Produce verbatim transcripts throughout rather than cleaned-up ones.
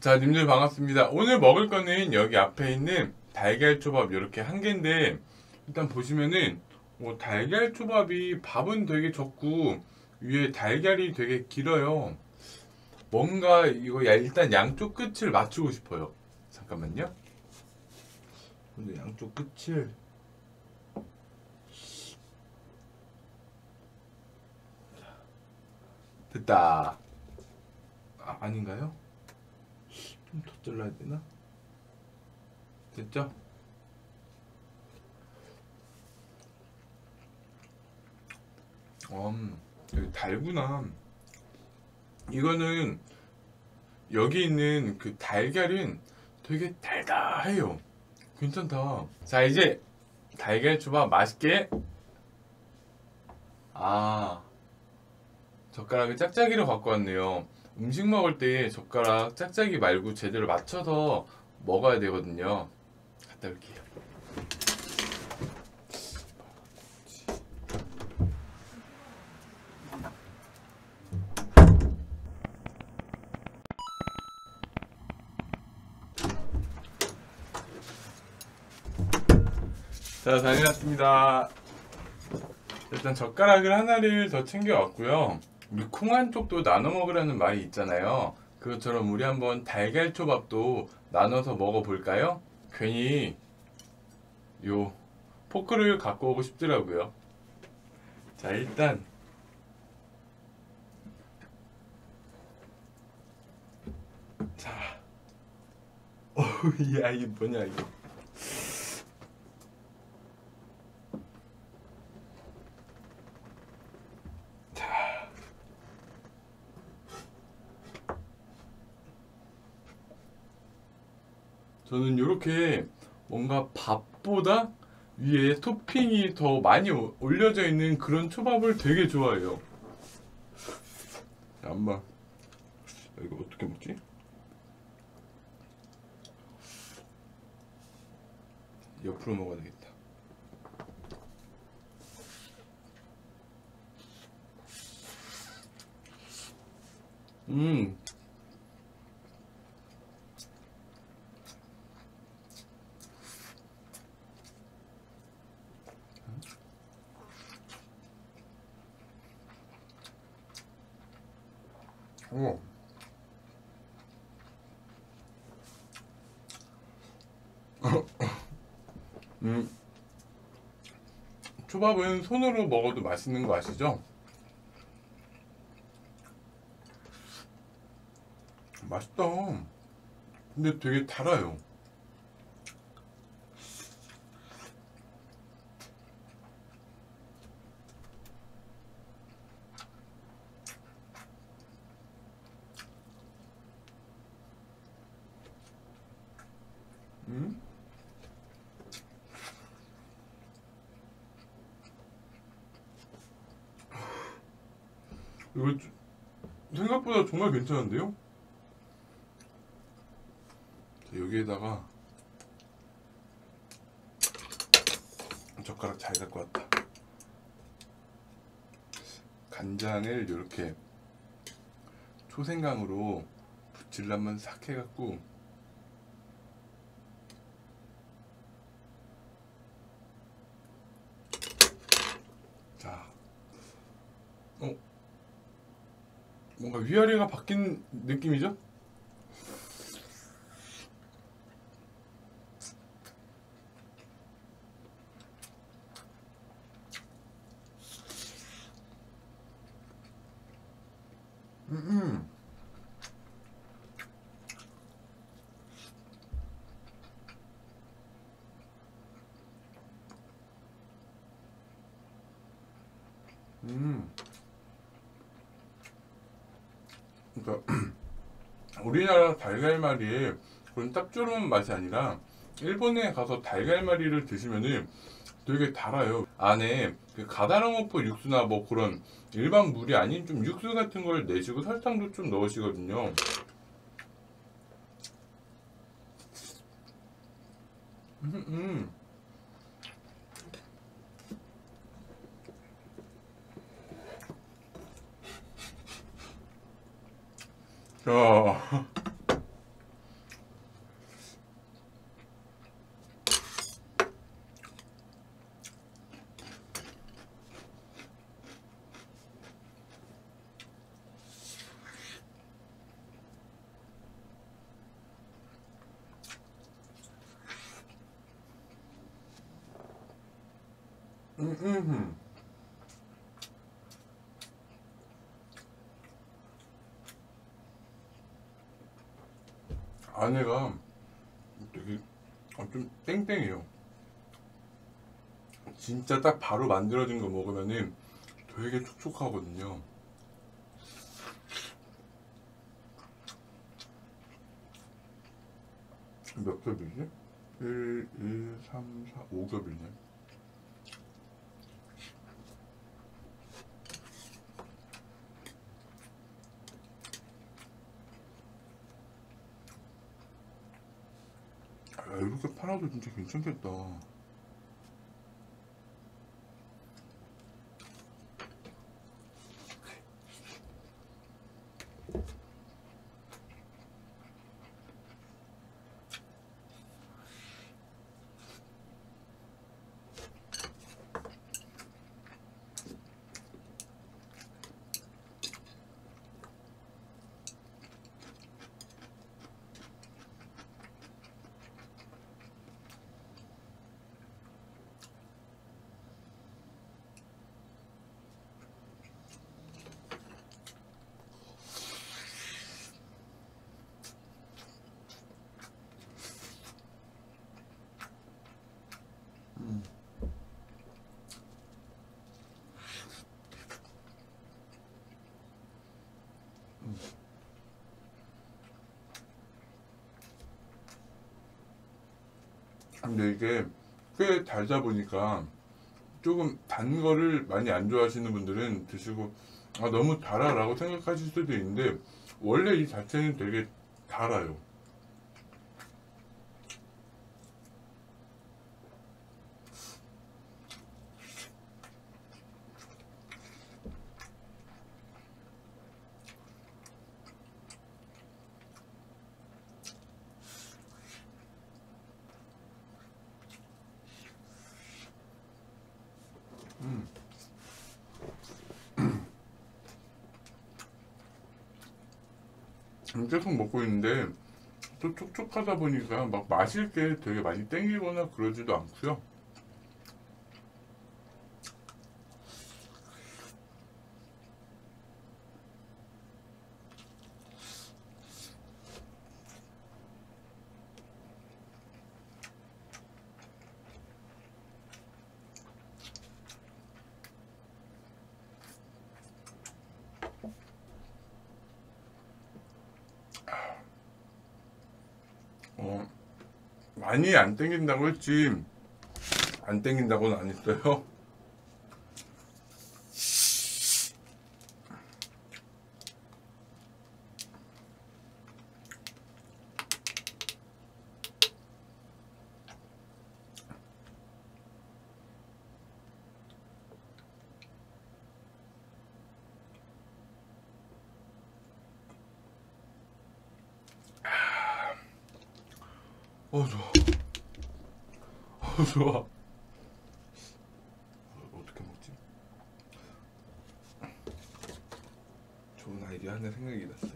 자, 님들 반갑습니다. 오늘 먹을 거는 여기 앞에 있는 달걀초밥 이렇게 한 개인데, 일단 보시면은 뭐 달걀초밥이 밥은 되게 적고 위에 달걀이 되게 길어요. 뭔가 이거 일단 양쪽 끝을 맞추고 싶어요. 잠깐만요. 근데 양쪽 끝을 됐다. 아, 아닌가요? 좀 더 잘라야 되나? 됐죠? 음, 여기 달구나. 이거는 여기 있는 그 달걀은 되게 달달해요. 괜찮다. 자, 이제 달걀초밥 맛있게. 아, 젓가락에 짝짝이를 갖고 왔네요. 음식 먹을 때 젓가락 짝짝이 말고 제대로 맞춰서 먹어야 되거든요. 갔다 올게요. 자, 다녀왔습니다. 일단 젓가락을 하나를 더 챙겨왔고요. 우리 콩한 쪽도 나눠 먹으라는 말이 있잖아요. 그것처럼 우리 한번 달걀초밥도 나눠서 먹어볼까요? 괜히 요 포크를 갖고 오고 싶더라고요. 자, 일단 자, 어우, 야, 이게 뭐냐 이거. 저는 이렇게 뭔가 밥보다 위에 토핑이 더 많이 올려져 있는 그런 초밥을 되게 좋아해요. 잠깐만, 이거 어떻게 먹지? 옆으로 먹어야 되겠다. 음. 오. 음. 초밥은 손으로 먹어도 맛있는 거 아시죠? 맛있다. 근데 되게 달아요. 음? 이거 생각보다 정말 괜찮은데요? 자, 여기에다가 젓가락 잘 갖고 왔다. 간장을 이렇게 초생강으로 부칠라면 싹 해갖고 어? 뭔가 위아래가 바뀐 느낌이죠? 음. 음. 그러니까 우리나라 달걀말이에 그런 짭조름한 맛이 아니라 일본에 가서 달걀말이를 드시면은 되게 달아요. 안에 그 가다랑어포 육수나 뭐 그런 일반 물이 아닌 좀 육수 같은 걸 내시고 설탕도 좀 넣으시거든요. 음, 음. 야, 음, 음. 안에가 되게 좀 땡땡해요. 진짜 딱 바로 만들어진 거 먹으면은 되게 촉촉하거든요. 몇 겹이지? 일, 이, 삼, 사, 오 겹이네. 야, 이렇게 팔아도 진짜 괜찮겠다. 근데 이게 꽤 달다 보니까 조금 단 거를 많이 안 좋아하시는 분들은 드시고 아 너무 달아 라고 생각하실 수도 있는데 원래 이 자체는 되게 달아요. 계속 먹고 있는데 또 촉촉하다 보니까 막 마실 게 되게 많이 땡기거나 그러지도 않고요. 어, 많이 안 땡긴다고 했지 안 땡긴다고는 안 했어요. 어 좋아. 어 좋아. 어떻게 먹지? 좋은 아이디어 하나 생각이 났어요.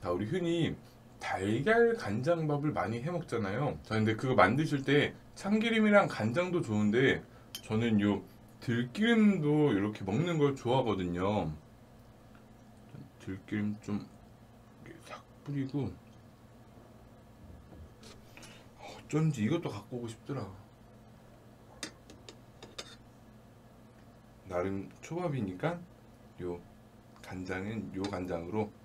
자, 우리 흔히 달걀 간장밥을 많이 해 먹잖아요. 자, 근데 그거 만드실 때 참기름이랑 간장도 좋은데 저는 요 들기름도 이렇게 먹는 걸 좋아하거든요. 들기름 좀 싹 뿌리고 어쩐지 이것도 갖고 오고 싶더라. 나름 초밥이니까 요 간장은 요 간장으로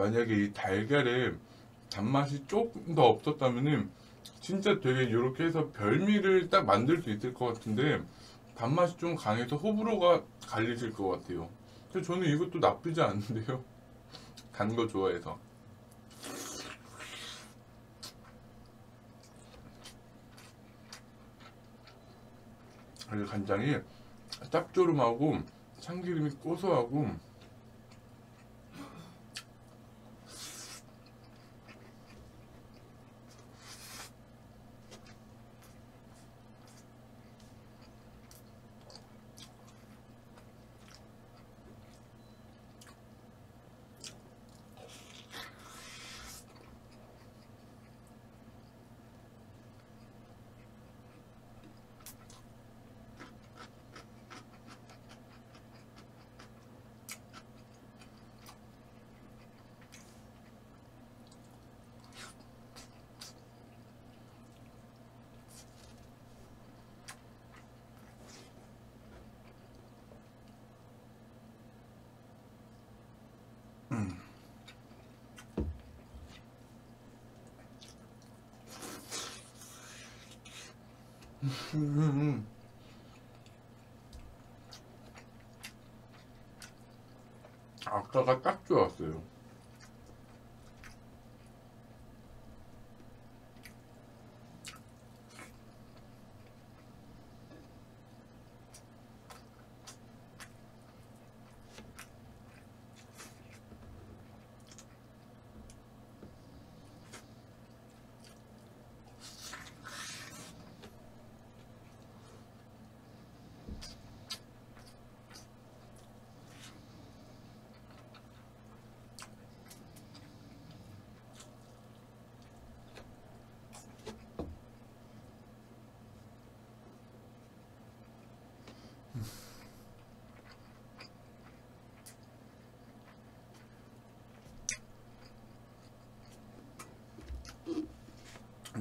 만약에 이 달걀에 단맛이 조금 더 없었다면은 진짜 되게 이렇게 해서 별미를 딱 만들 수 있을 것 같은데 단맛이 좀 강해서 호불호가 갈리실 것 같아요. 그래서 저는 이것도 나쁘지 않은데요. 단 거 좋아해서. 그리고 간장이 짭조름하고 참기름이 고소하고 음. 아까가 딱 좋았어요.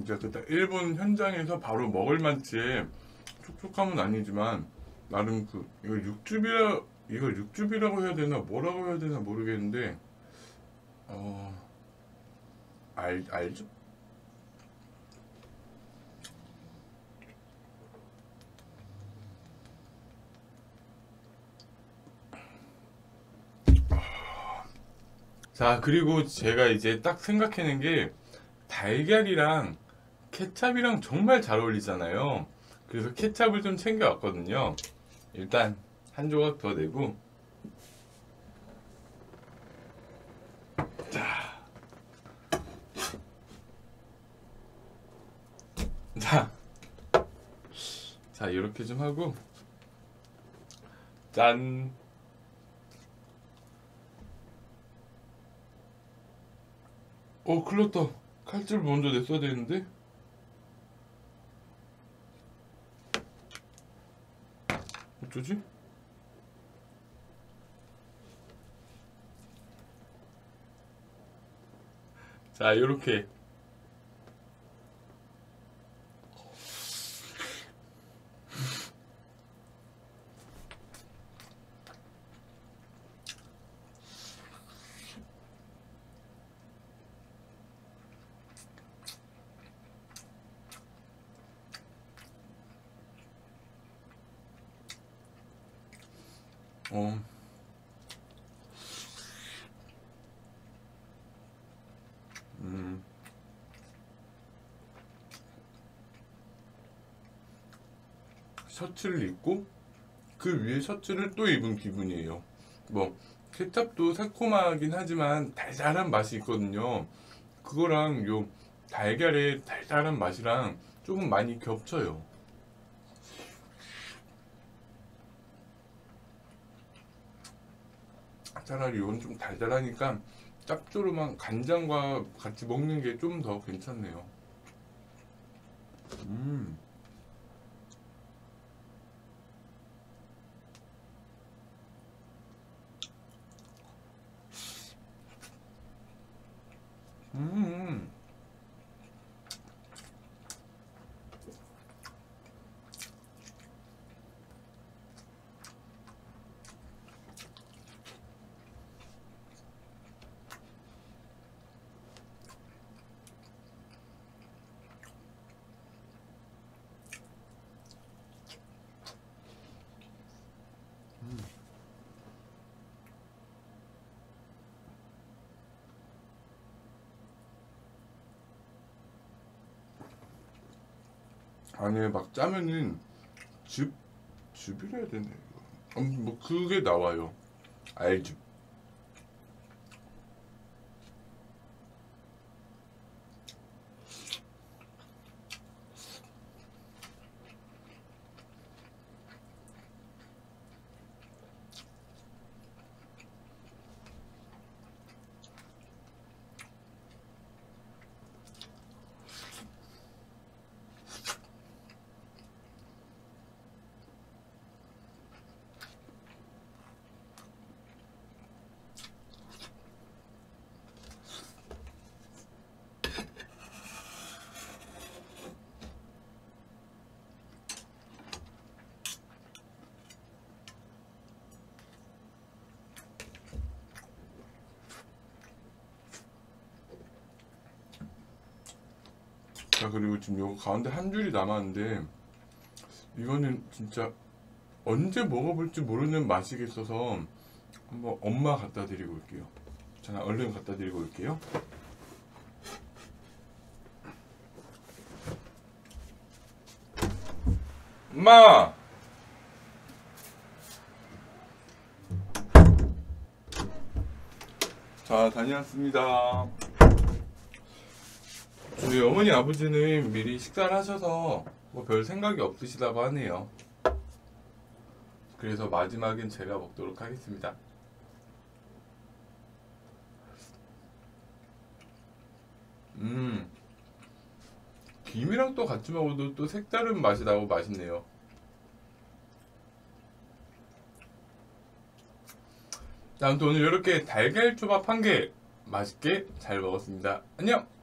이제 일본 현장에서 바로 먹을 만치의 촉촉함은 아니지만 나름 그 이거 육즙이라 이걸 육즙이라고 해야 되나 뭐라고 해야 되나 모르겠는데 어 알 알죠? 자 그리고 제가 이제 딱 생각해낸 게 달걀이랑 케찹이랑 정말 잘 어울리잖아요. 그래서 케찹을 좀 챙겨왔거든요. 일단 한 조각 더 내고 자, 자, 자 이렇게 좀 하고 짠. 어 클렀다. 칼집을 먼저 냈어야 되는데 어쩌지? 자 요렇게 어. 음. 셔츠를 입고 그 위에 셔츠를 또 입은 기분이에요. 뭐 케첩도 새콤하긴 하지만 달달한 맛이 있거든요. 그거랑 요 달걀의 달달한 맛이랑 조금 많이 겹쳐요. 차라리 이건 좀 달달하니까 짭조름한 간장과 같이 먹는 게 좀 더 괜찮네요. 음. 음. 안에 막 짜면은 즙 즙이라 해야 되네. 음, 뭐 그게 나와요. 알즙. 자, 그리고 지금 요거 가운데 한 줄이 남았는데 이거는 진짜 언제 먹어볼지 모르는 맛이겠어서 한번 엄마 갖다 드리고 올게요. 자, 얼른 갖다 드리고 올게요. 엄마! 자, 다녀왔습니다. 우리 어머니 아버지는 미리 식사를 하셔서 뭐 별 생각이 없으시다고 하네요. 그래서 마지막엔 제가 먹도록 하겠습니다. 음, 김이랑 또 같이 먹어도 또 색다른 맛이 나고 맛있네요. 자, 아무튼 오늘 이렇게 달걀 초밥 한 개 맛있게 잘 먹었습니다. 안녕!